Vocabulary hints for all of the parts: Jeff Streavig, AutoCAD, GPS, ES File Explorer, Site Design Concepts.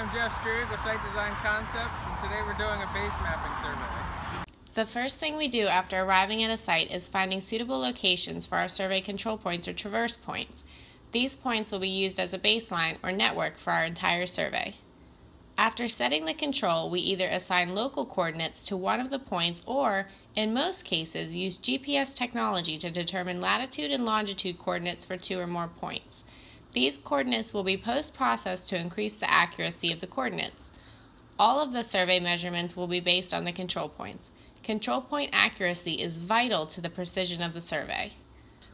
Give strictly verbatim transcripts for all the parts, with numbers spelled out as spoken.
I'm Jeff Streavig with Site Design Concepts, and today we're doing a base mapping survey. The first thing we do after arriving at a site is finding suitable locations for our survey control points or traverse points. These points will be used as a baseline or network for our entire survey. After setting the control, we either assign local coordinates to one of the points or, in most cases, use G P S technology to determine latitude and longitude coordinates for two or more points. These coordinates will be post-processed to increase the accuracy of the coordinates. All of the survey measurements will be based on the control points. Control point accuracy is vital to the precision of the survey.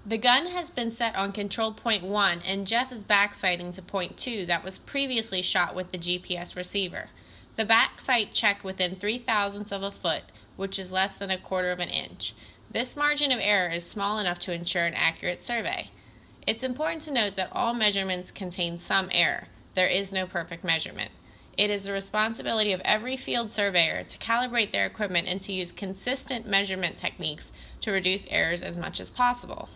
The gun has been set on control point one, and Jeff is back sighting to point two that was previously shot with the G P S receiver. The back sight checked within three thousandths of a foot, which is less than a quarter of an inch. This margin of error is small enough to ensure an accurate survey. It's important to note that all measurements contain some error. There is no perfect measurement. It is the responsibility of every field surveyor to calibrate their equipment and to use consistent measurement techniques to reduce errors as much as possible.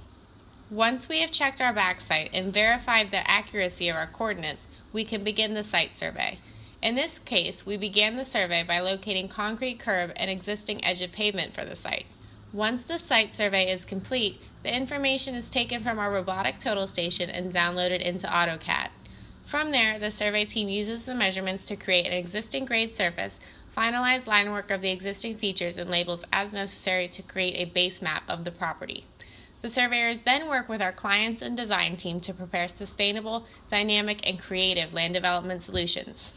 Once we have checked our backsite and verified the accuracy of our coordinates, we can begin the site survey. In this case, we began the survey by locating concrete curb and existing edge of pavement for the site. Once the site survey is complete, the information is taken from our robotic total station and downloaded into AutoCAD. From there, the survey team uses the measurements to create an existing grade surface, finalize line work of the existing features, and labels as necessary to create a base map of the property. The surveyors then work with our clients and design team to prepare sustainable, dynamic, and creative land development solutions.